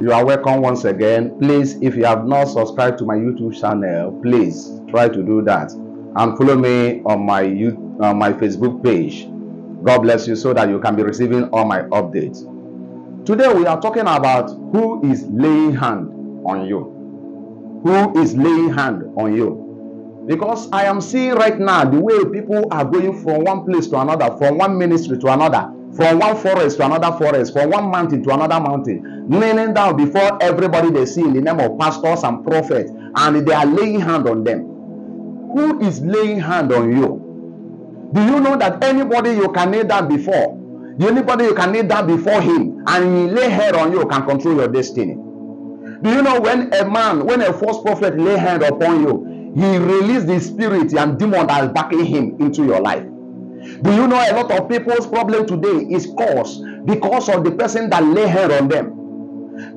You are welcome once again. Please, if you have not subscribed to my YouTube channel, please try to do that, and follow me on my Facebook page. God bless you, so that you can be receiving all my updates. Today we are talking about who is laying hand on you. Who is laying hand on you? Because I am seeing right now the way people are going from one place to another, from one ministry to another, from one forest to another forest, from one mountain to another mountain, kneeling down before everybody they see in the name of pastors and prophets, and they are laying hand on them. Who is laying hand on you? Do you know that anybody you can kneel down before, anybody you can kneel down before him and he lay hand on you, can control your destiny? Do you know when a false prophet lay hand upon you, he released the spirit and demon that is backing him into your life? Do you know a lot of people's problem today is caused because of the person that lay hand on them?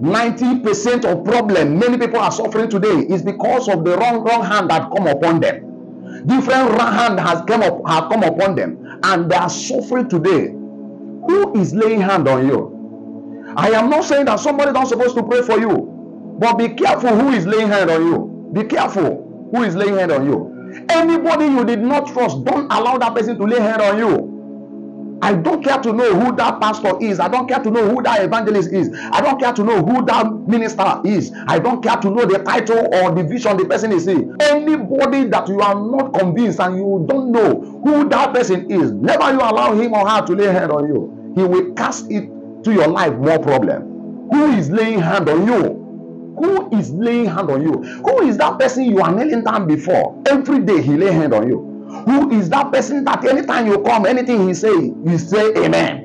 90% of problem many people are suffering today is because of the wrong hand that come upon them. Different wrong hand have come upon them, and they are suffering today. Who is laying hand on you? I am not saying that somebody is not supposed to pray for you, but be careful who is laying hand on you. Be careful who is laying hand on you. Anybody you did not trust, don't allow that person to lay hand on you. I don't care to know who that pastor is. I don't care to know who that evangelist is. I don't care to know who that minister is. I don't care to know the title or the vision the person is in. Anybody that you are not convinced and you don't know who that person is, never you allow him or her to lay hand on you. He will cast it to your life more problem. Who is laying hand on you? Who is laying hand on you? Who is that person you are kneeling down before? Every day he lay hand on you. Who is that person that anytime you come, anything he say, you say amen?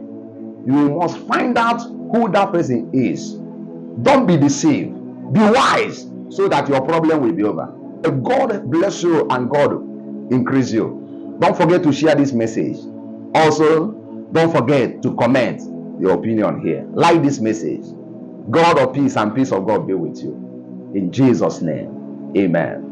You must find out who that person is. Don't be deceived. Be wise, so that your problem will be over. If God bless you and God increase you. Don't forget to share this message. Also, don't forget to comment your opinion here. Like this message. God of peace and peace of God be with you. In Jesus' name, amen.